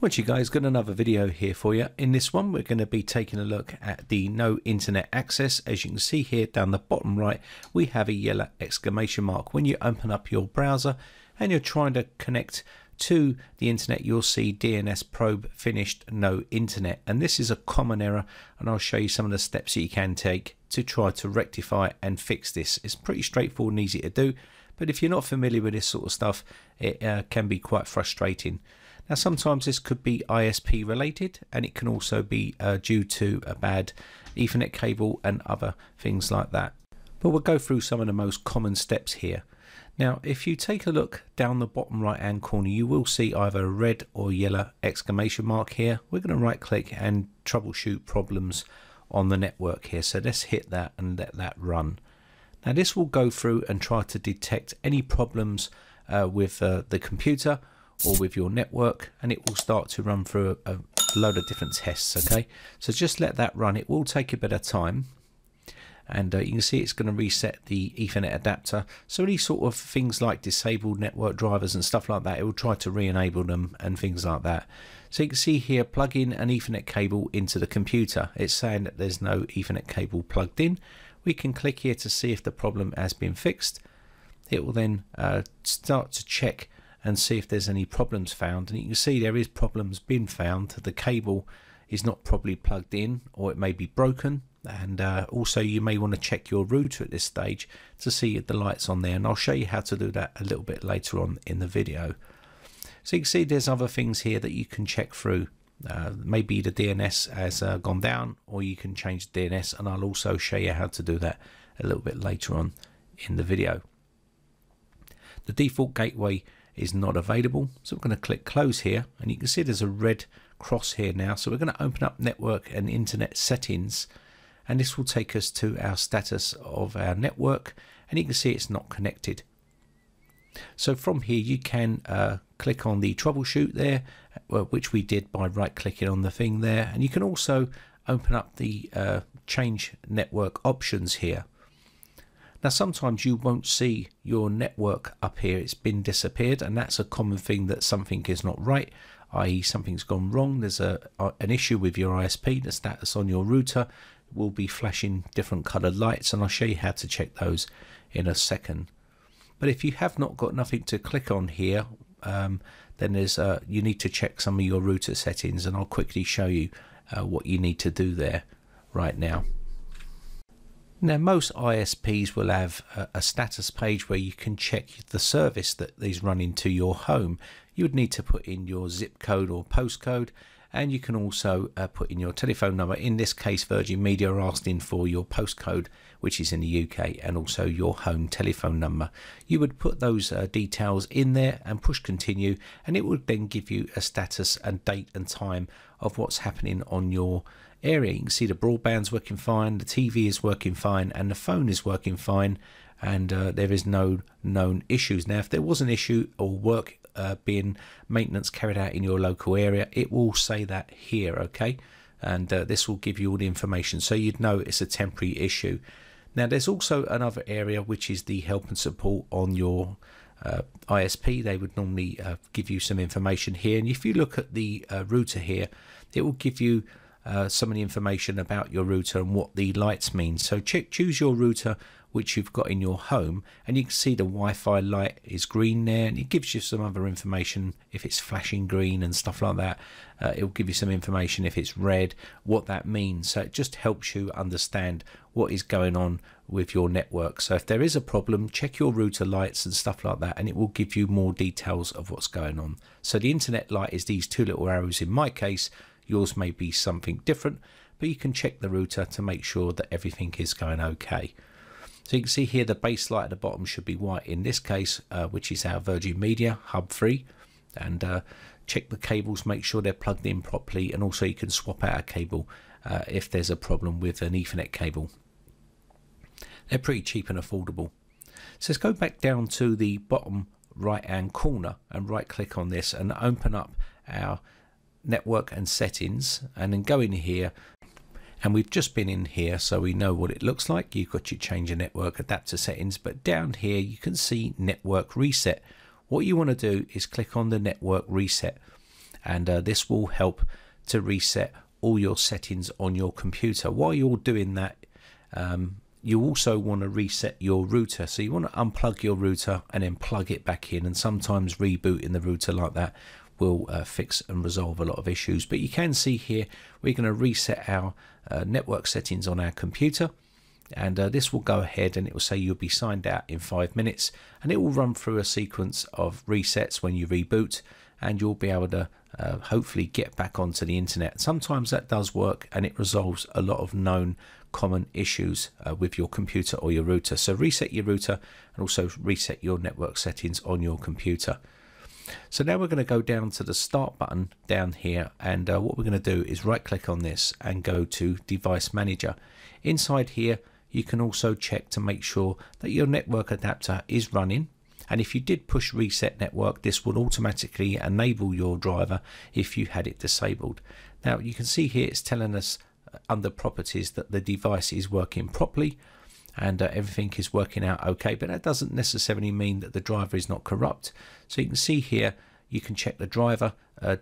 Well, you guys, got another video here for you. In this one, we're going to be taking a look at the no internet access. As you can see here down the bottom right, we have a yellow exclamation mark. When you open up your browser and you're trying to connect to the internet, you'll see DNS probe finished no internet. And this is a common error, and I'll show you some of the steps that you can take to try to rectify and fix this. It's pretty straightforward and easy to do, but if you're not familiar with this sort of stuff, it can be quite frustrating. Now, sometimes this could be ISP related, and it can also be due to a bad Ethernet cable and other things like that. But we'll go through some of the most common steps here. Now, if you take a look down the bottom right hand corner, you will see either a red or yellow exclamation mark here. We're going to right click and troubleshoot problems on the network here. So let's hit that and let that run. Now, this will go through and try to detect any problems with the computer or with your network, and it will start to run through a load of different tests. Okay, so just let that run. It will take a bit of time. And you can see it's going to reset the Ethernet adapter. So any sort of things like disabled network drivers and stuff like that, it will try to re-enable them and things like that. So you can see here, plug in an Ethernet cable into the computer. It's saying that there's no Ethernet cable plugged in. We can click here to see if the problem has been fixed. It will then start to check and see if there's any problems found. And you can see there is problems been found. The cable is not properly plugged in, or it may be broken. And also you may want to check your router at this stage to see if the light's on there, and I'll show you how to do that a little bit later on in the video. So you can see there's other things here that you can check through. Maybe the DNS has gone down, or you can change the DNS, and I'll also show you how to do that a little bit later on in the video. The default gateway is not available, so we're going to click close here, and you can see there's a red cross here now. So we're going to open up network and internet settings, and this will take us to our status of our network, and you can see it's not connected. So from here you can click on the troubleshoot there, which we did by right clicking on the thing there, and you can also open up the change network options here. Now, sometimes you won't see your network up here, it's been disappeared, and that's a common thing, that something is not right, i.e. something's gone wrong, there's an issue with your ISP, the status on your router will be flashing different colored lights, and I'll show you how to check those in a second. But if you have not got nothing to click on here, then there's you need to check some of your router settings, and I'll quickly show you what you need to do there right now. Now, most ISPs will have a status page where you can check the service that these run into your home. You would need to put in your zip code or postcode, and you can also put in your telephone number. In this case, Virgin Media are asking for your postcode, which is in the UK, and also your home telephone number. You would put those details in there and push continue, and it would then give you a status and date and time of what's happening on your area. You can see the broadband's working fine, the TV is working fine, and the phone is working fine, and there is no known issues. Now, if there was an issue or work being maintenance carried out in your local area, it will say that here, okay, and this will give you all the information, so you'd know it's a temporary issue. Now, there's also another area which is the help and support on your ISP. They would normally give you some information here, and if you look at the router here, it will give you some of the information about your router and what the lights mean. So choose your router which you've got in your home, and you can see the Wi-Fi light is green there, and it gives you some other information if it's flashing green and stuff like that. It will give you some information if it's red, what that means. So it just helps you understand what is going on with your network. So if there is a problem, check your router lights and stuff like that, and it will give you more details of what's going on. So the internet light is these two little arrows in my case. Yours may be something different, but you can check the router to make sure that everything is going okay. So you can see here the base light at the bottom should be white in this case, which is our Virgin Media Hub 3, and check the cables, make sure they're plugged in properly, and also you can swap out a cable if there's a problem with an Ethernet cable. They're pretty cheap and affordable. So let's go back down to the bottom right hand corner and right click on this and open up our network and settings, and then go in here, and we've just been in here so we know what it looks like. You've got your change of network adapter settings, but down here you can see network reset. What you want to do is click on the network reset, and this will help to reset all your settings on your computer. While you're doing that, you also want to reset your router. So you want to unplug your router and then plug it back in, and sometimes rebooting the router like that will fix and resolve a lot of issues. But you can see here we're going to reset our network settings on our computer, and this will go ahead and it will say you'll be signed out in 5 minutes, and it will run through a sequence of resets when you reboot, and you'll be able to hopefully get back onto the internet. Sometimes that does work and it resolves a lot of known common issues with your computer or your router. So reset your router and also reset your network settings on your computer. So now we're going to go down to the start button down here, and what we're going to do is right click on this and go to device manager. Inside here you can also check to make sure that your network adapter is running, and if you did push reset network, this would automatically enable your driver if you had it disabled. Now you can see here it's telling us under properties that the device is working properly and everything is working out okay, but that doesn't necessarily mean that the driver is not corrupt. So you can see here you can check the driver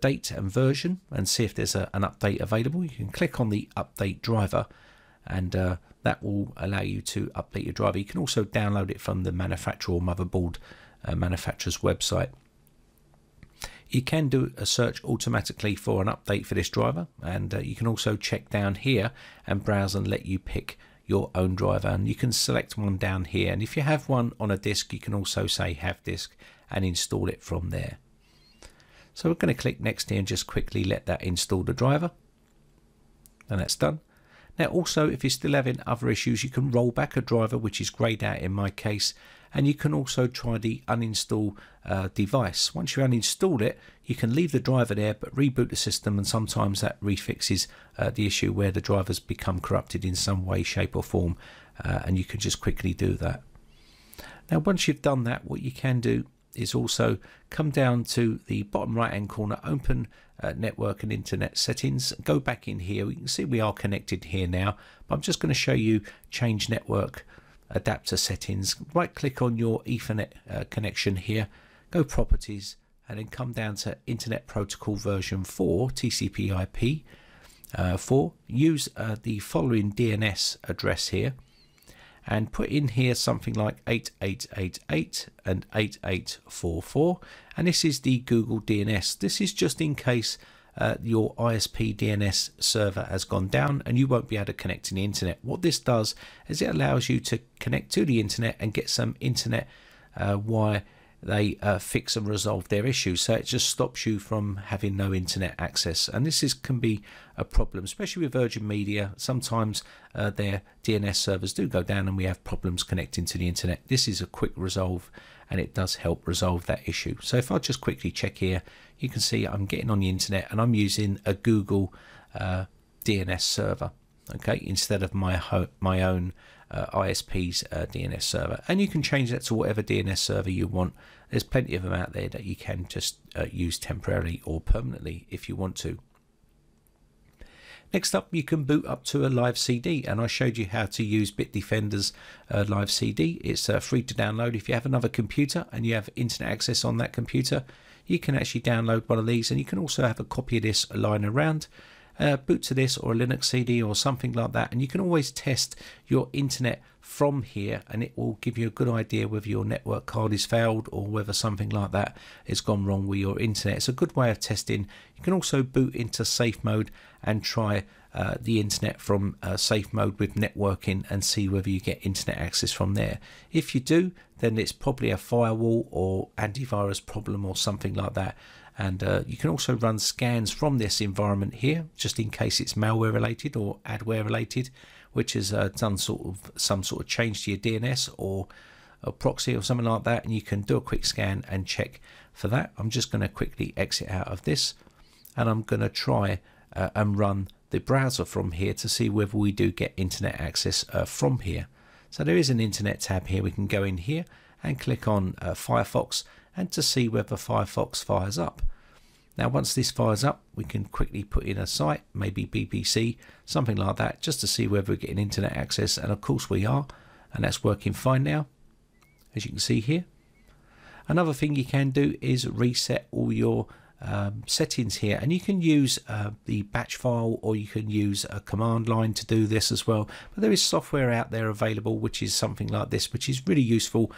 date and version and see if there's an update available. You can click on the update driver, and that will allow you to update your driver. You can also download it from the manufacturer or motherboard manufacturer's website. You can do a search automatically for an update for this driver, and you can also check down here and browse and let you pick your own driver, and you can select one down here, and if you have one on a disk you can also say have disk and install it from there. So we're going to click next here and just quickly let that install the driver, and that's done. Now also, if you're still having other issues, you can roll back a driver, which is greyed out in my case, and you can also try the uninstall device. Once you uninstall it, you can leave the driver there but reboot the system, and sometimes that refixes the issue where the driver's become corrupted in some way, shape or form, and you can just quickly do that. Now once you've done that, what you can do is also come down to the bottom right hand corner, open network and internet settings, go back in here. We can see we are connected here now, but I'm just going to show you change network adapter settings. Right click on your Ethernet connection here, go properties, and then come down to internet protocol version 4 TCP/IP 4. Use the following DNS address here and put in here something like 8888 and 8844, and this is the Google DNS. This is just in case your ISP DNS server has gone down and you won't be able to connect to the internet. What this does is it allows you to connect to the internet and get some internet wire they fix and resolve their issues, so it just stops you from having no internet access. And this can be a problem, especially with Virgin Media. Sometimes their DNS servers do go down and we have problems connecting to the internet. This is a quick resolve and it does help resolve that issue. So if I just quickly check here, you can see I'm getting on the internet and I'm using a Google DNS server, okay, instead of my own ISP's DNS server. And you can change that to whatever DNS server you want. There's plenty of them out there that you can just use temporarily or permanently if you want to. Next up, you can boot up to a live CD, and I showed you how to use Bitdefender's live CD. It's free to download. If you have another computer and you have internet access on that computer, you can actually download one of these, and you can also have a copy of this lying around. Boot to this or a Linux CD or something like that, and you can always test your internet from here, and it will give you a good idea whether your network card is failed or whether something like that has gone wrong with your internet. It's a good way of testing. You can also boot into safe mode and try the internet from safe mode with networking and see whether you get internet access from there. If you do, then it's probably a firewall or antivirus problem or something like that. And you can also run scans from this environment here, just in case it's malware related or adware related, which has done some sort of change to your DNS or a proxy or something like that, and you can do a quick scan and check for that. I'm just going to quickly exit out of this, and I'm going to try and run the browser from here to see whether we do get internet access from here. So there is an internet tab here. We can go in here and click on Firefox, and to see whether Firefox fires up. Now once this fires up, we can quickly put in a site, maybe BBC, something like that, just to see whether we're getting internet access, and of course we are, and that's working fine now, as you can see here. Another thing you can do is reset all your settings here, and you can use the batch file, or you can use a command line to do this as well. But there is software out there available which is something like this, which is really useful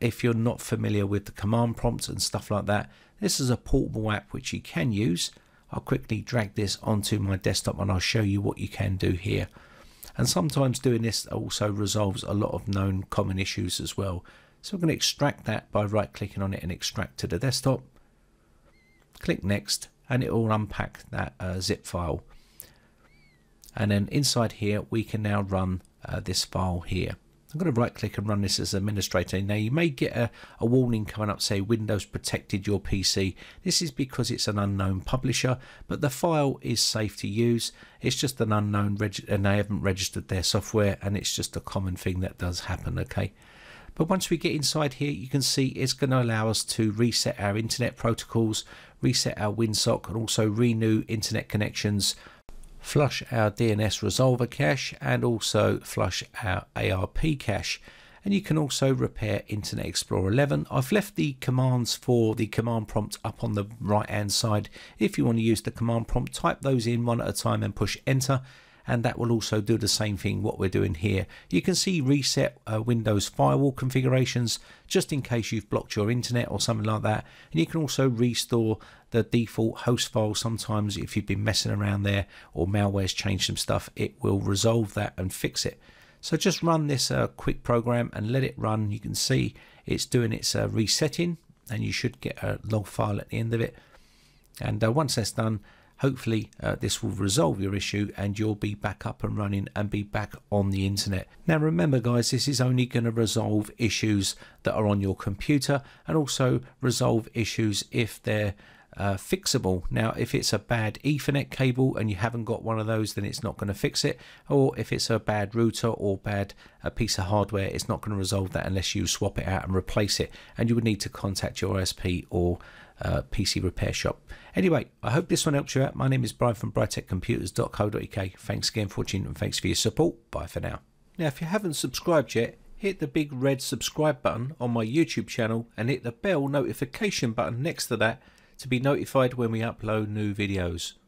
if you're not familiar with the command prompts and stuff like that. This is a portable app which you can use. I'll quickly drag this onto my desktop and I'll show you what you can do here. And sometimes doing this also resolves a lot of known common issues as well. So I'm going to extract that by right clicking on it and extract to the desktop. Click next and it will unpack that zip file. And then inside here we can now run this file here. I'm going to right click and run this as administrator. Now you may get a warning coming up, say Windows protected your PC. This is because it's an unknown publisher, but the file is safe to use. It's just an unknown and they haven't registered their software, and it's just a common thing that does happen, okay? But once we get inside here, you can see it's going to allow us to reset our internet protocols, reset our Winsock, and also renew internet connections, flush our DNS resolver cache, and also flush our ARP cache. And you can also repair Internet Explorer 11. I've left the commands for the command prompt up on the right hand side. If you want to use the command prompt, type those in one at a time and push enter, and that will also do the same thing what we're doing here. You can see reset Windows firewall configurations, just in case you've blocked your internet or something like that. And you can also restore the default host file. Sometimes if you've been messing around there or malware's changed some stuff, it will resolve that and fix it. So just run this quick program and let it run. You can see it's doing its resetting, and you should get a log file at the end of it. And once that's done, hopefully this will resolve your issue and you'll be back up and running and be back on the internet. Now remember guys, this is only going to resolve issues that are on your computer, and also resolve issues if they're fixable. Now if it's a bad Ethernet cable and you haven't got one of those, then it's not going to fix it. Or if it's a bad router or bad piece of hardware, it's not going to resolve that unless you swap it out and replace it. And you would need to contact your ISP or PC repair shop. Anyway, I hope this one helps you out. My name is Brian from briteccomputers.co.uk. Thanks again for watching, and thanks for your support. Bye for now. Now if you haven't subscribed yet, hit the big red subscribe button on my YouTube channel and hit the bell notification button next to that to be notified when we upload new videos.